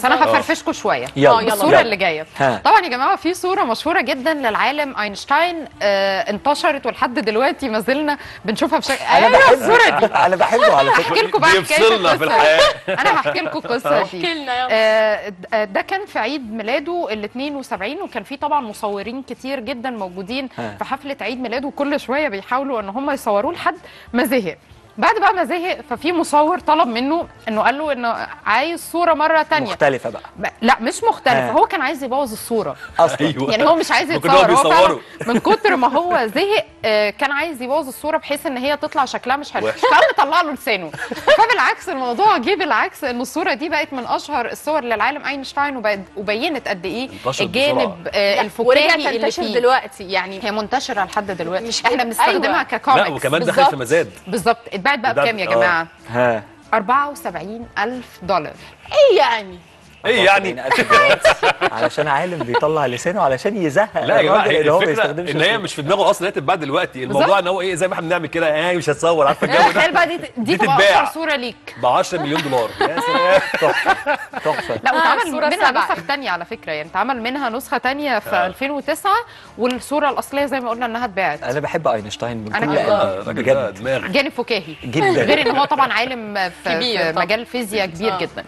بس انا هفرفشكوا شويه. الصوره اللي جايه طبعا يا جماعه في صوره مشهوره جدا للعالم اينشتاين انتشرت ولحد دلوقتي ما زلنا بنشوفها بشكل. ايوه الصوره دي انا بحبه على فكره. هحكي لكم بقى الحكايه. انا هحكي لكم القصه دي. ده كان في عيد ميلاده ال 72 وكان في طبعا مصورين كتير جدا موجودين في حفله عيد ميلاده وكل شويه بيحاولوا ان هم يصوروه لحد ما زهق. بعد بقى ما زهق ففي مصور طلب منه انه قال له انه عايز صوره مره ثانيه مختلفه بقى. لا مش مختلفه، هو كان عايز يبوظ الصوره اصلا. أيوة. يعني هو مش عايز يتصور، هو من كتر ما هو زهق كان عايز يبوظ الصوره بحيث ان هي تطلع شكلها مش حلو، فقام طلع له لسانه. فبالعكس الموضوع جه بالعكس ان الصوره دي بقت من اشهر الصور للعالم اينشتاين وبينت قد ايه الجانب الفكاهي اللي فيه دلوقتي. يعني هي منتشره لحد دلوقتي، مش احنا بنستخدمها ككوميكس. لا وكمان دخل في مزاد بالظبط. بعد بقى بكام يا جماعه؟ ها $74,000. ايه يعني؟ ايه يعني؟ علشان عالم بيطلع لسانه علشان يزهق. لا يا جماعه الفكره ان هي مش في دماغه اصلا، هي تتباع دلوقتي. الموضوع ان هو ايه، زي ما احنا بنعمل كده، مش هتصور، عارفه الجو ده. تخيل بقى دي تبقى اكتر صوره ليك ب $10 مليون. يا سلام، تحفه تحفه. لا واتعمل منها نسخ ثانيه على فكره، يعني اتعمل منها نسخه ثانيه في 2009، والصوره الاصليه زي ما قلنا انها اتباعت. انا بحب اينشتاين من كل قلبي بجد، جانب فكاهي جدا، غير ان هو طبعا عالم في مجال فيزياء كبير جدا.